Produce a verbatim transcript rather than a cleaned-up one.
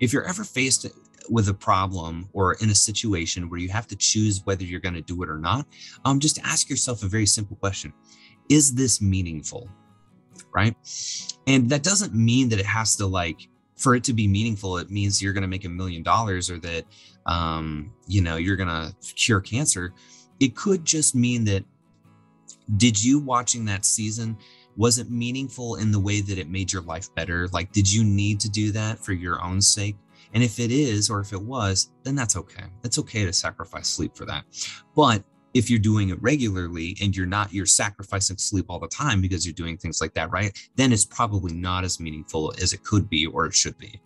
If you're ever faced with a problem or in a situation where you have to choose whether you're going to do it or not, um, just ask yourself a very simple question. Is this meaningful? Right? And that doesn't mean that it has to, like, for it to be meaningful, it means you're going to make a million dollars or that, um, you know, you're going to cure cancer. It could just mean that, did you watching that season, was it meaningful in the way that it made your life better? Like, did you need to do that for your own sake? And if it is, or if it was, then that's okay. It's okay to sacrifice sleep for that. But if you're doing it regularly and you're not, you're sacrificing sleep all the time because you're doing things like that, right? Then it's probably not as meaningful as it could be or it should be.